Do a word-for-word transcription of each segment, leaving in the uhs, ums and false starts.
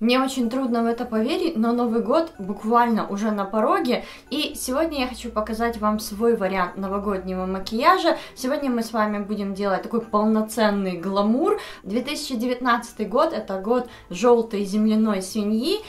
Мне очень трудно в это поверить, но Новый год буквально уже на пороге, и сегодня я хочу показать вам свой вариант новогоднего макияжа. Сегодня мы с вами будем делать такой полноценный гламур. две тысячи девятнадцатый год — это год желтой земляной свиньи,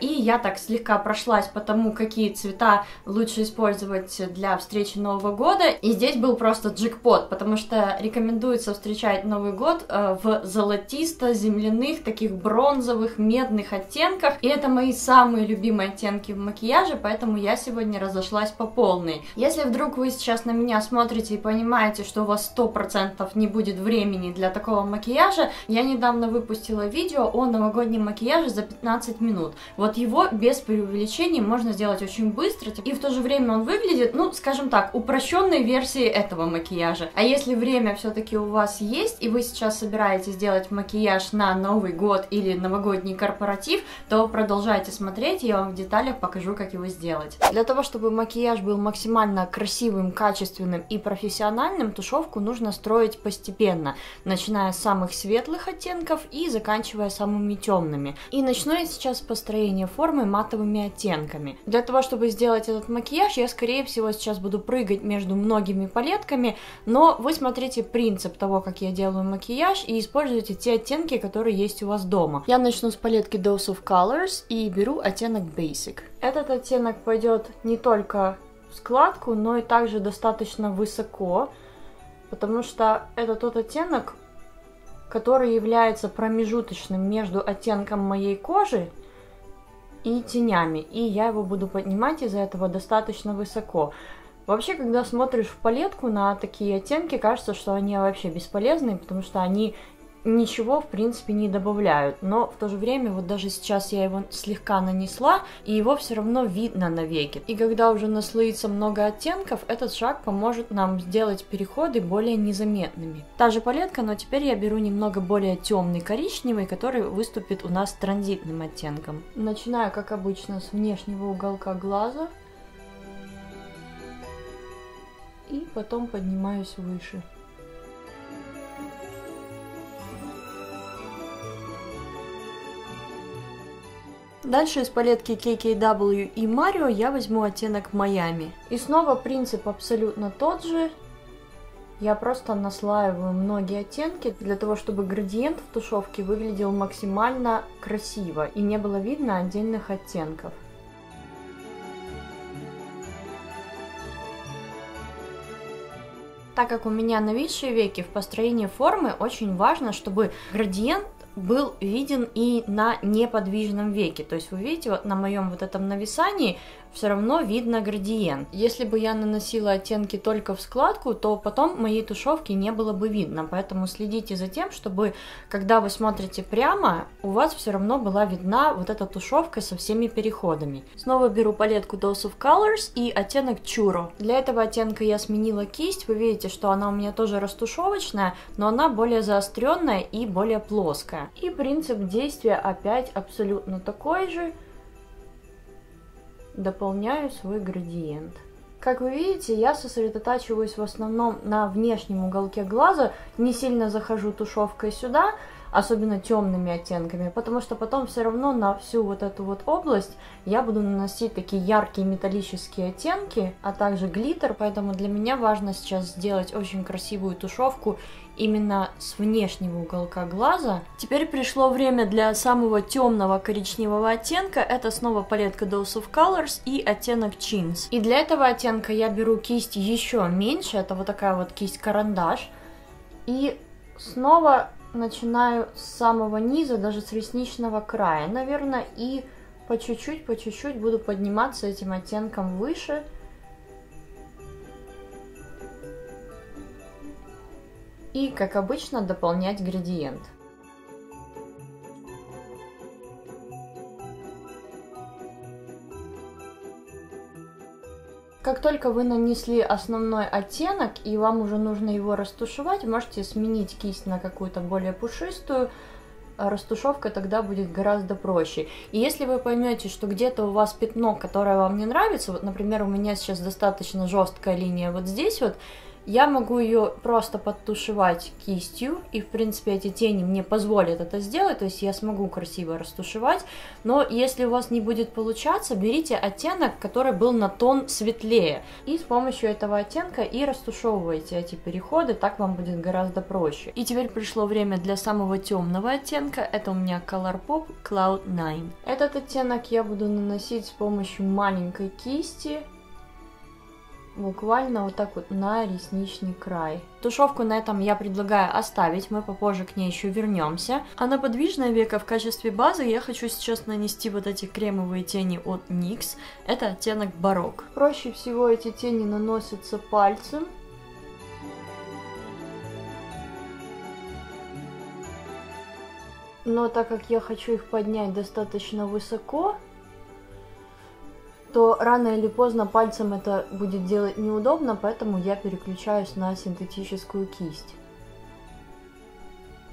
и я так слегка прошлась по тому, какие цвета лучше использовать для встречи Нового года, и здесь был просто джекпот, потому что рекомендуется встречать Новый год в золотисто-земляных, таких бронзовых, медных оттенках, и это мои самые любимые оттенки в макияже, поэтому я сегодня разошлась по полной. Если вдруг вы сейчас на меня смотрите и понимаете, что у вас сто процентов не будет времени для такого макияжа, я недавно выпустила видео о новогоднем макияже за пятнадцать минут. Вот его без преувеличений можно сделать очень быстро, и в то же время он выглядит, ну, скажем так, упрощенной версией этого макияжа. А если время все-таки у вас есть, и вы сейчас собираетесь делать макияж на Новый год или новогодний корпоратив, то продолжайте смотреть, я вам в деталях покажу, как его сделать. Для того, чтобы макияж был максимально красивым, качественным и профессиональным, тушевку нужно строить постепенно, начиная с самых светлых оттенков и заканчивая самыми темными. И начну я сейчас с построения формы матовыми оттенками. Для того, чтобы сделать этот макияж, я, скорее всего, сейчас буду прыгать между многими палетками, но вы смотрите принцип того, как я делаю макияж, и используйте те оттенки, которые есть у вас дома. Я начну с палетки Dose of Colors и беру оттенок Basic. Этот оттенок пойдет не только в складку, но и также достаточно высоко, потому что это тот оттенок, который является промежуточным между оттенком моей кожи и тенями, и я его буду поднимать из-за этого достаточно высоко. Вообще, когда смотришь в палетку на такие оттенки, кажется, что они вообще бесполезны, потому что они ничего, в принципе, не добавляют, но в то же время, вот даже сейчас я его слегка нанесла, и его все равно видно на веке. И когда уже наслоится много оттенков, этот шаг поможет нам сделать переходы более незаметными. Та же палетка, но теперь я беру немного более темный коричневый, который выступит у нас транзитным оттенком. Начинаю, как обычно, с внешнего уголка глаза, и потом поднимаюсь выше. Дальше из палетки кей кей дабл ю и Mario я возьму оттенок Майами. И снова принцип абсолютно тот же. Я просто наслаиваю многие оттенки для того, чтобы градиент в тушевке выглядел максимально красиво и не было видно отдельных оттенков. Так как у меня нависшие веки, в построении формы очень важно, чтобы градиент был виден и на неподвижном веке. То есть вы видите, вот на моем вот этом нависании все равно видно градиент. Если бы я наносила оттенки только в складку, то потом моей тушевки не было бы видно. Поэтому следите за тем, чтобы, когда вы смотрите прямо, у вас все равно была видна вот эта тушевка со всеми переходами. Снова беру палетку Dose of Colors и оттенок Churro. Для этого оттенка я сменила кисть. Вы видите, что она у меня тоже растушевочная, но она более заостренная и более плоская. И принцип действия опять абсолютно такой же. Дополняю свой градиент. Как вы видите, я сосредотачиваюсь в основном на внешнем уголке глаза, не сильно захожу тушевкой сюда, особенно темными оттенками, потому что потом все равно на всю вот эту вот область я буду наносить такие яркие металлические оттенки, а также глиттер, поэтому для меня важно сейчас сделать очень красивую тушевку именно с внешнего уголка глаза. Теперь пришло время для самого темного коричневого оттенка. Это снова палетка Dose of Colors и оттенок Chins. И для этого оттенка я беру кисть еще меньше, это вот такая вот кисть-карандаш. И снова начинаю с самого низа, даже с ресничного края, наверное, и по чуть-чуть, по чуть-чуть буду подниматься этим оттенком выше. И, как обычно, дополнять градиент. Как только вы нанесли основной оттенок и вам уже нужно его растушевать, можете сменить кисть на какую-то более пушистую. Растушевка тогда будет гораздо проще. И если вы поймете, что где-то у вас пятно, которое вам не нравится, вот, например, у меня сейчас достаточно жесткая линия вот здесь вот, Я могу ее просто подтушевать кистью, и, в принципе, эти тени мне позволят это сделать, то есть я смогу красиво растушевать, но если у вас не будет получаться, берите оттенок, который был на тон светлее, и с помощью этого оттенка и растушевывайте эти переходы, так вам будет гораздо проще. И теперь пришло время для самого темного оттенка, это у меня Colourpop Cloud Nine. Этот оттенок я буду наносить с помощью маленькой кисти, буквально вот так вот на ресничный край. Тушевку на этом я предлагаю оставить, мы попозже к ней еще вернемся. А на подвижное веко в качестве базы я хочу сейчас нанести вот эти кремовые тени от никс. Это оттенок Baroque. Проще всего эти тени наносятся пальцем. Но так как я хочу их поднять достаточно высоко, то рано или поздно пальцем это будет делать неудобно, поэтому я переключаюсь на синтетическую кисть.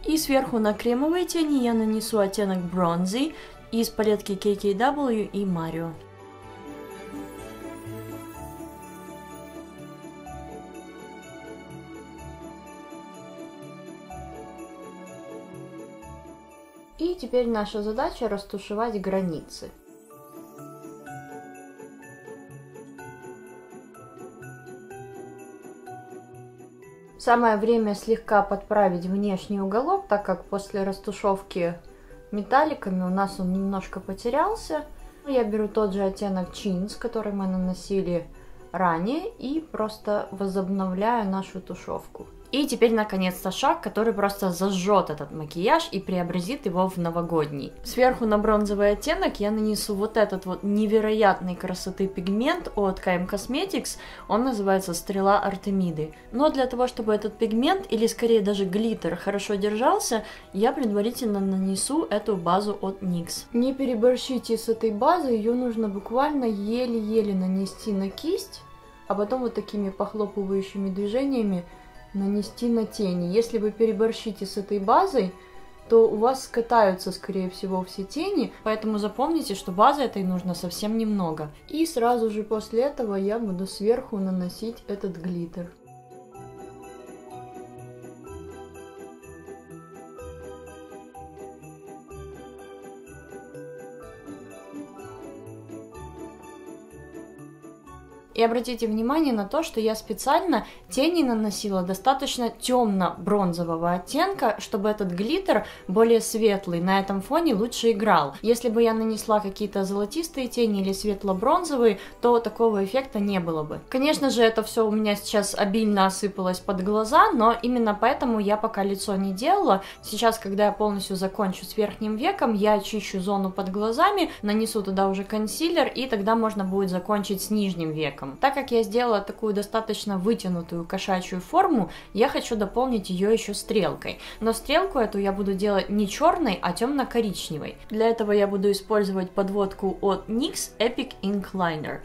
И сверху на кремовые тени я нанесу оттенок Bronzy из палетки кей кей дабл ю и Mario. И теперь наша задача растушевать границы. Самое время слегка подправить внешний уголок, так как после растушевки металликами у нас он немножко потерялся. Я беру тот же оттенок Chins, который мы наносили ранее, и просто возобновляю нашу тушевку. И теперь, наконец-то, шаг, который просто зажжет этот макияж и преобразит его в новогодний. Сверху на бронзовый оттенок я нанесу вот этот вот невероятной красоты пигмент от кей эм Cosmetics. Он называется Стрела Артемиды. Но для того, чтобы этот пигмент, или скорее даже глиттер, хорошо держался, я предварительно нанесу эту базу от никс. Не переборщите с этой базой, ее нужно буквально еле-еле нанести на кисть, а потом вот такими похлопывающими движениями нанести на тени. Если вы переборщите с этой базой, то у вас скатаются, скорее всего, все тени, поэтому запомните, что базы этой нужно совсем немного. И сразу же после этого я буду сверху наносить этот глиттер. И обратите внимание на то, что я специально тени наносила достаточно темно-бронзового оттенка, чтобы этот глиттер, более светлый, на этом фоне лучше играл. Если бы я нанесла какие-то золотистые тени или светло-бронзовые, то такого эффекта не было бы. Конечно же, это все у меня сейчас обильно осыпалось под глаза, но именно поэтому я пока лицо не делала. Сейчас, когда я полностью закончу с верхним веком, я очищу зону под глазами, нанесу туда уже консилер, и тогда можно будет закончить с нижним веком. Так как я сделала такую достаточно вытянутую кошачью форму, я хочу дополнить ее еще стрелкой. Но стрелку эту я буду делать не черной, а темно-коричневой. Для этого я буду использовать подводку от никс Epic Ink Liner.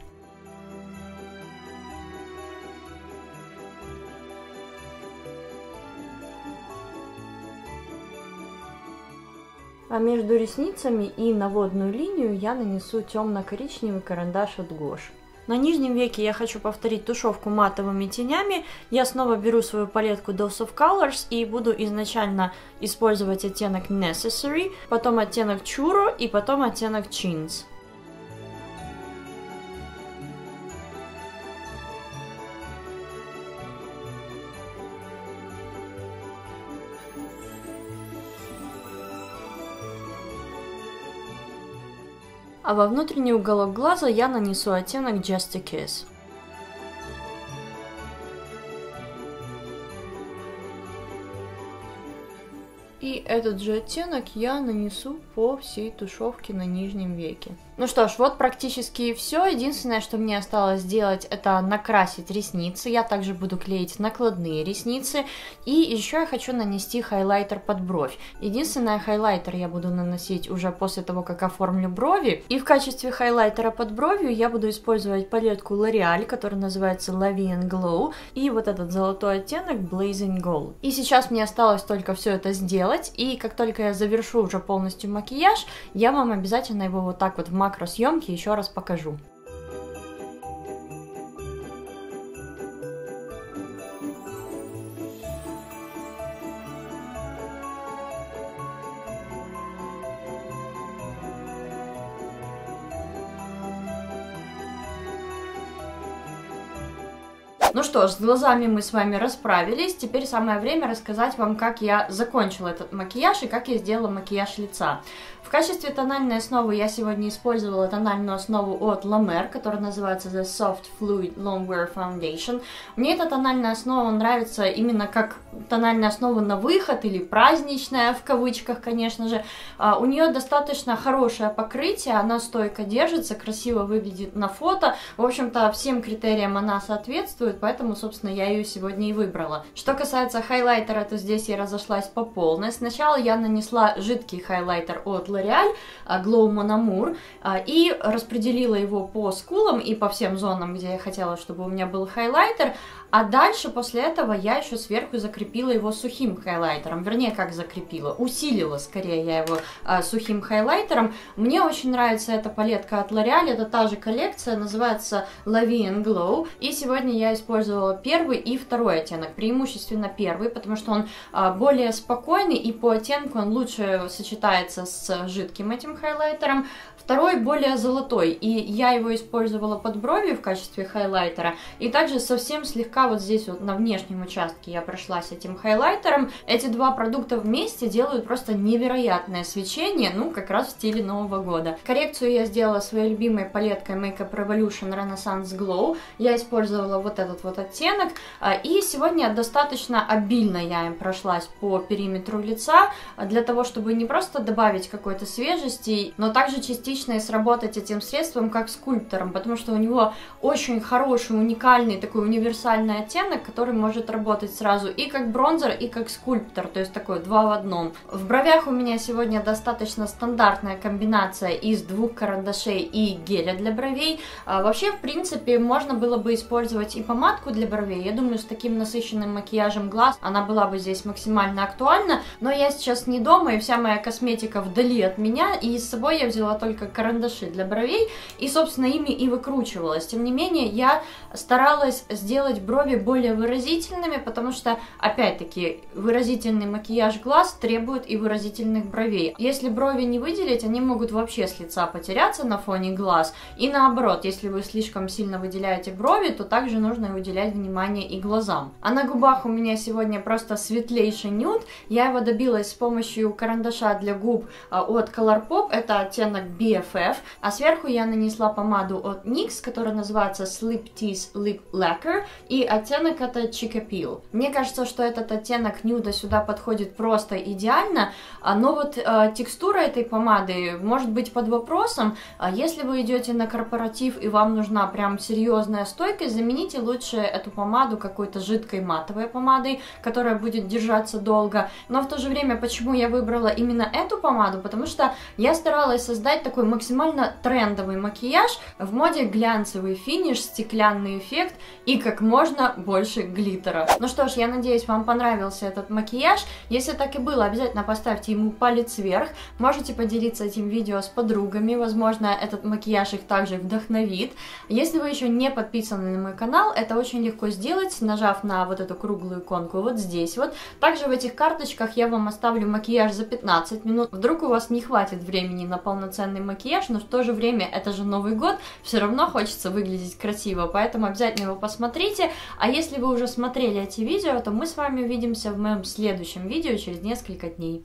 А между ресницами и наводную линию я нанесу темно-коричневый карандаш от гош. На нижнем веке я хочу повторить тушевку матовыми тенями. Я снова беру свою палетку Dose of Colors и буду изначально использовать оттенок Necessary, потом оттенок Churro и потом оттенок Chins. А во внутренний уголок глаза я нанесу оттенок Just a Kiss. И этот же оттенок я нанесу по всей тушевке на нижнем веке. Ну что ж, вот практически и все. Единственное, что мне осталось сделать, это накрасить ресницы. Я также буду клеить накладные ресницы. И еще я хочу нанести хайлайтер под бровь. Единственное, хайлайтер я буду наносить уже после того, как оформлю брови. И в качестве хайлайтера под бровью я буду использовать палетку L'Oreal, которая называется La Vie En Glow. И вот этот золотой оттенок Blazing Gold. И сейчас мне осталось только все это сделать. И как только я завершу уже полностью макияж, я вам обязательно его вот так вот в макросъемки еще раз покажу. Ну что ж, с глазами мы с вами расправились. Теперь самое время рассказать вам, как я закончила этот макияж и как я сделала макияж лица. В качестве тональной основы я сегодня использовала тональную основу от La Mer, которая называется The Soft Fluid Longwear Foundation. Мне эта тональная основа нравится именно как тональная основа на выход или праздничная, в кавычках, конечно же. У нее достаточно хорошее покрытие, она стойко держится, красиво выглядит на фото. В общем-то, всем критериям она соответствует, поэтому, собственно, я ее сегодня и выбрала. Что касается хайлайтера, то здесь я разошлась по полной. Сначала я нанесла жидкий хайлайтер от L'Oreal, Glow Mon Amour, и распределила его по скулам и по всем зонам, где я хотела, чтобы у меня был хайлайтер, а дальше после этого я еще сверху закрепила его сухим хайлайтером, вернее, как закрепила, усилила скорее я его а, сухим хайлайтером. Мне очень нравится эта палетка от L'Oreal, это та же коллекция, называется La Vie En Glow, и сегодня я использовала первый и второй оттенок, преимущественно первый, потому что он а, более спокойный и по оттенку он лучше сочетается с жидким этим хайлайтером, второй более золотой, и я его использовала под брови в качестве хайлайтера, и также совсем слегка вот здесь вот на внешнем участке я прошлась этим хайлайтером. Эти два продукта вместе делают просто невероятное свечение, ну как раз в стиле Нового года. Коррекцию я сделала своей любимой палеткой Makeup Revolution Renaissance Glow, я использовала вот этот вот оттенок, и сегодня достаточно обильно я им прошлась по периметру лица, для того, чтобы не просто добавить какой-то свежести, но также частично и сработать этим средством как скульптором, потому что у него очень хороший, уникальный, такой универсальный оттенок, который может работать сразу и как бронзер, и как скульптор, то есть такой два в одном. В бровях у меня сегодня достаточно стандартная комбинация из двух карандашей и геля для бровей. А вообще, в принципе, можно было бы использовать и помадку для бровей, я думаю, с таким насыщенным макияжем глаз она была бы здесь максимально актуальна, но я сейчас не дома, и вся моя косметика вдали от меня, и с собой я взяла только карандаши для бровей, и, собственно, ими и выкручивалась. Тем не менее, я старалась сделать брови более выразительными, потому что, опять-таки, выразительный макияж глаз требует и выразительных бровей. Если брови не выделить, они могут вообще с лица потеряться на фоне глаз, и наоборот, если вы слишком сильно выделяете брови, то также нужно уделять внимание и глазам. А на губах у меня сегодня просто светлейший нюд, я его добилась с помощью карандаша для губ от Colourpop, это оттенок би эф эф, а сверху я нанесла помаду от никс, которая называется Slip Tease Lip Lacquer, и оттенок это Chic Appeal. Мне кажется, что этот оттенок нюда сюда подходит просто идеально, но вот э, текстура этой помады может быть под вопросом. Если вы идете на корпоратив и вам нужна прям серьезная стойкость, замените лучше эту помаду какой-то жидкой матовой помадой, которая будет держаться долго. Но в то же время, почему я выбрала именно эту помаду, потому что я старалась создать такой максимально трендовый макияж, в моде глянцевый финиш, стеклянный эффект и как можно больше глиттера. Ну что ж, я надеюсь, вам понравился этот макияж. Если так и было, обязательно поставьте ему палец вверх. Можете поделиться этим видео с подругами, возможно, этот макияж их также вдохновит. Если вы еще не подписаны на мой канал, это очень легко сделать, нажав на вот эту круглую иконку вот здесь вот. Также в этих карточках я вам оставлю макияж за пятнадцать минут. Вдруг у вас не хватит времени на полноценный макияж, но в то же время это же Новый год, все равно хочется выглядеть красиво, поэтому обязательно его посмотрите. А если вы уже смотрели эти видео, то мы с вами увидимся в моем следующем видео через несколько дней.